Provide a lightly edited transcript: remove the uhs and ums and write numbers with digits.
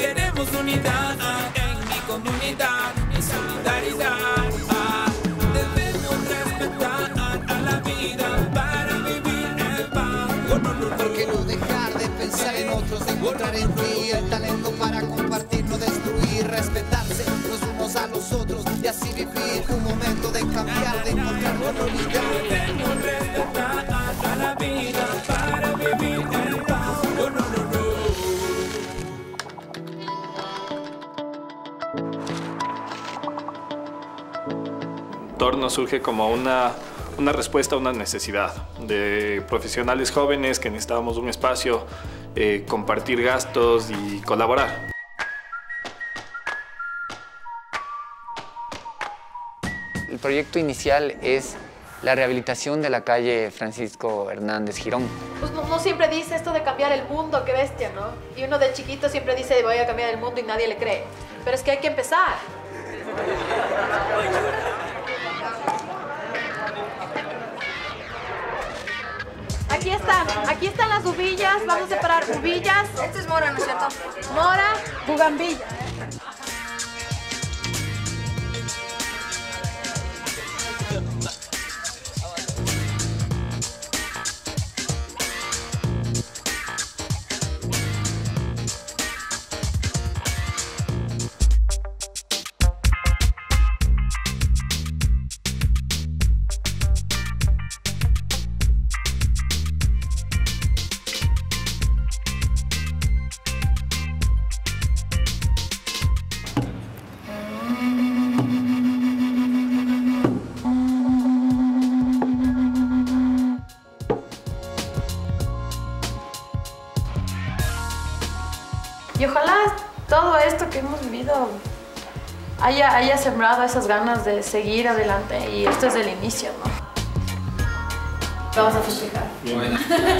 queremos unidad en mi comunidad y solidaridad. Debemos respetar a la vida para vivir en paz. ¿Por qué no dejar de pensar en otros, de encontrar en ti el talento para compartir, no destruir, respetarse los unos a los otros y así vivir un momento de cambiar, de encontrar la unidad? Debemos respetar a la vida para vivir en paz. Torno surge como una respuesta a una necesidad de profesionales jóvenes que necesitábamos un espacio, compartir gastos y colaborar. El proyecto inicial es la rehabilitación de la calle Francisco Hernández Girón. Pues uno siempre dice esto de cambiar el mundo, qué bestia, ¿no? Y uno de chiquito siempre dice voy a cambiar el mundo y nadie le cree. Pero es que hay que empezar. Aquí están las uvillas, vamos a separar uvillas. Esto es mora, ¿no es cierto? Mora, bugambilla. Y ojalá todo esto que hemos vivido haya sembrado esas ganas de seguir adelante. Y esto es el inicio, ¿no? Vamos a festejar. Bueno.